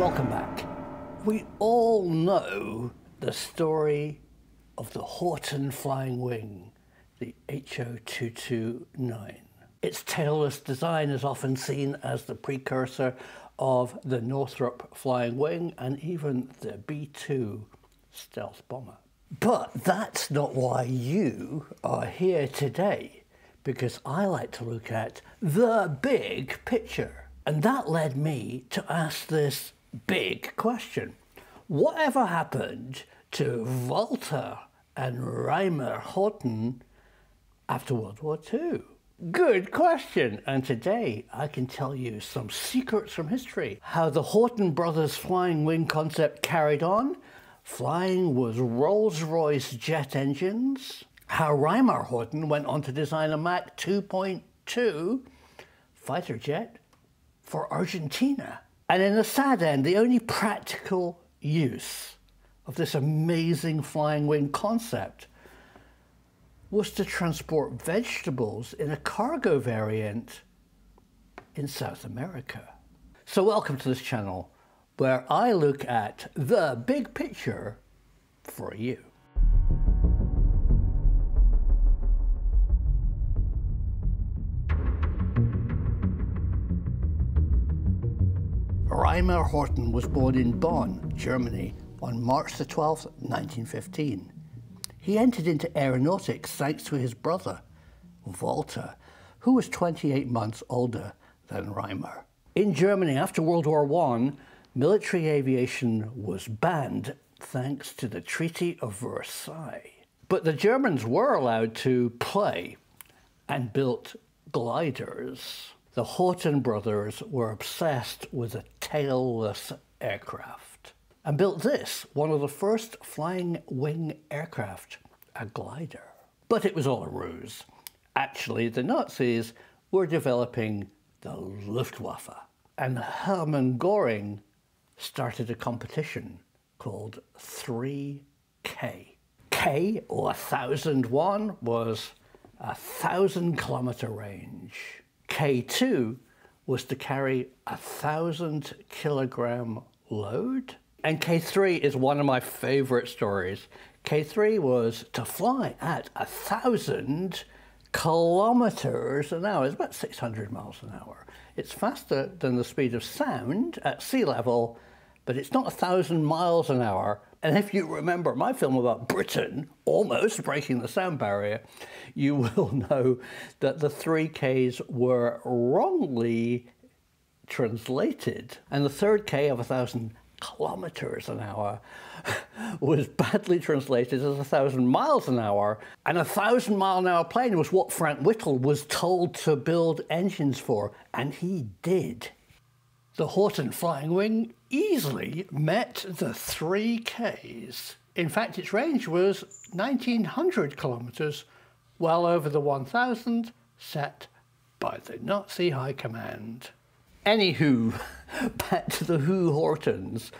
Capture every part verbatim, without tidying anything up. Welcome back. We all know the story of the Horten flying wing, the H O two twenty-nine. Its tailless design is often seen as the precursor of the Northrop flying wing and even the B two stealth bomber. But that's not why you are here today, because I like to look at the big picture. And that led me to ask this big question. Whatever happened to Walter and Reimar Horten after World War Two? Good question, and today I can tell you some secrets from history. How the Horten brothers' flying wing concept carried on, flying with Rolls-Royce jet engines, how Reimar Horten went on to design a Mach two point two fighter jet for Argentina. And in the sad end, the only practical use of this amazing flying wing concept was to transport vegetables in a cargo variant in South America. So welcome to this channel, where I look at the big picture for you. Reimar Horten was born in Bonn, Germany, on March the twelfth, nineteen fifteen. He entered into aeronautics thanks to his brother, Walter, who was twenty-eight months older than Reimar. In Germany, after World War One, military aviation was banned thanks to the Treaty of Versailles. But the Germans were allowed to play and built gliders. The Horten brothers were obsessed with a tailless aircraft and built this, one of the first flying wing aircraft, a glider. But it was all a ruse. Actually, the Nazis were developing the Luftwaffe, and Hermann Göring started a competition called three K. K, or one thousand one, was a thousand kilometer range. K two was to carry a thousand kilogram load. And K three is one of my favorite stories. K three was to fly at a thousand kilometers an hour. It's about six hundred miles an hour. It's faster than the speed of sound at sea level, but it's not a thousand miles an hour. And if you remember my film about Britain almost breaking the sound barrier, you will know that the three Ks were wrongly translated. And the third K of one thousand kilometers an hour was badly translated as one thousand miles an hour. And a one thousand mile an hour plane was what Frank Whittle was told to build engines for, and he did. The Horten flying wing easily met the three Ks. In fact, its range was nineteen hundred kilometers, well over the one thousand set by the Nazi High Command. Anywho, back to the Who Hortons.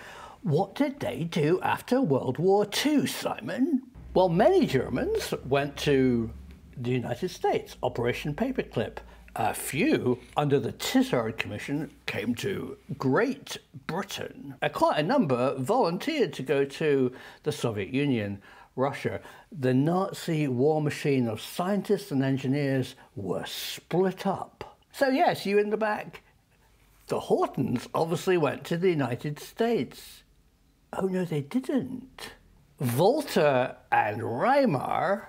What did they do after World War Two, Simon? Well, many Germans went to the United States, Operation Paperclip. A few, under the Tizard Commission, came to Great Britain. And quite a number volunteered to go to the Soviet Union, Russia. The Nazi war machine of scientists and engineers were split up. So yes, you in the back, the Hortons obviously went to the United States. Oh no, they didn't. Walter and Reimar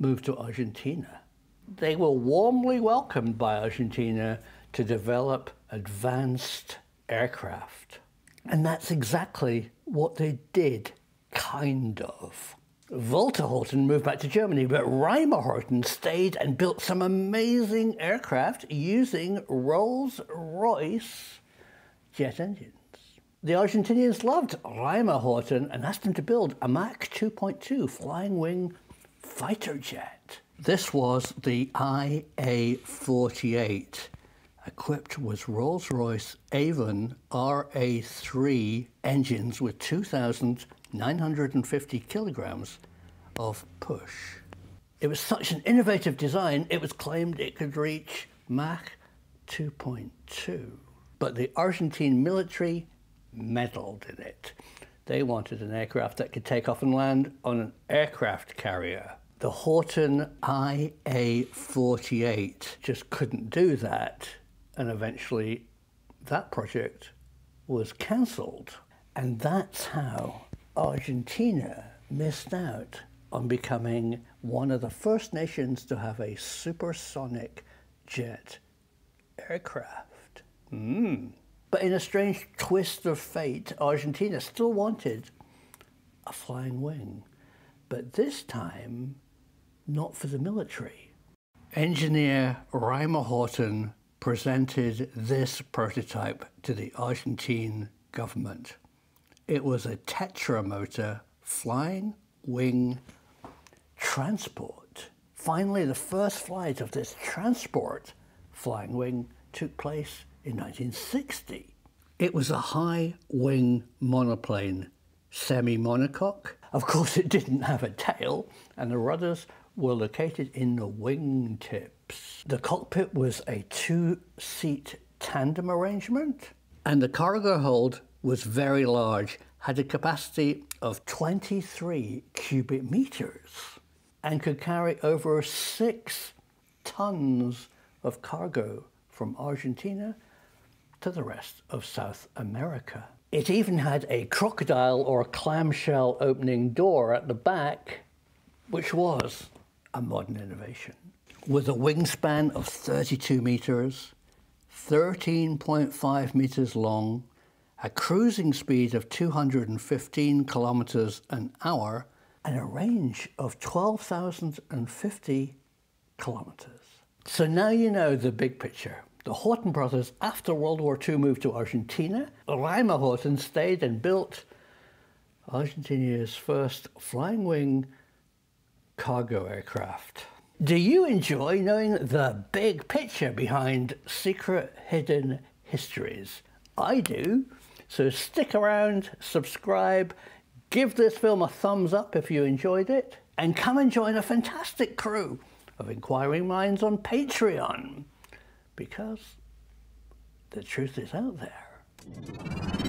moved to Argentina. They were warmly welcomed by Argentina to develop advanced aircraft. And that's exactly what they did, kind of. Walter Horten moved back to Germany, but Reimar Horten stayed and built some amazing aircraft using Rolls-Royce jet engines. The Argentinians loved Reimar Horten and asked him to build a Mach two point two flying wing fighter jet. This was the I A forty-eight, equipped with Rolls-Royce Avon R A three engines with two thousand nine hundred fifty kilograms of push. It was such an innovative design, it was claimed it could reach Mach two point two. But the Argentine military meddled in it. They wanted an aircraft that could take off and land on an aircraft carrier. The Horten I A forty-eight just couldn't do that, and eventually that project was cancelled. And that's how Argentina missed out on becoming one of the first nations to have a supersonic jet aircraft. Mm. But in a strange twist of fate, Argentina still wanted a flying wing, but this time not for the military. Engineer Reimar Horten presented this prototype to the Argentine government. It was a tetramotor flying wing transport. Finally, the first flight of this transport flying wing took place in nineteen sixty. It was a high wing monoplane, semi-monocoque. Of course, it didn't have a tail, and the rudders were located in the wingtips. The cockpit was a two-seat tandem arrangement, and the cargo hold was very large, had a capacity of twenty-three cubic meters, and could carry over six tons of cargo from Argentina to the rest of South America. It even had a crocodile or clamshell opening door at the back, which was a modern innovation. With a wingspan of thirty-two meters, thirteen point five meters long, a cruising speed of two hundred fifteen kilometers an hour, and a range of twelve thousand fifty kilometers. So now you know the big picture. The Horten brothers, after World War Two, moved to Argentina. Reimar Horten stayed and built Argentina's first flying wing cargo aircraft. Do you enjoy knowing the big picture behind secret hidden histories? I do. So stick around, subscribe, give this film a thumbs up if you enjoyed it, and come and join a fantastic crew of inquiring minds on Patreon, because the truth is out there.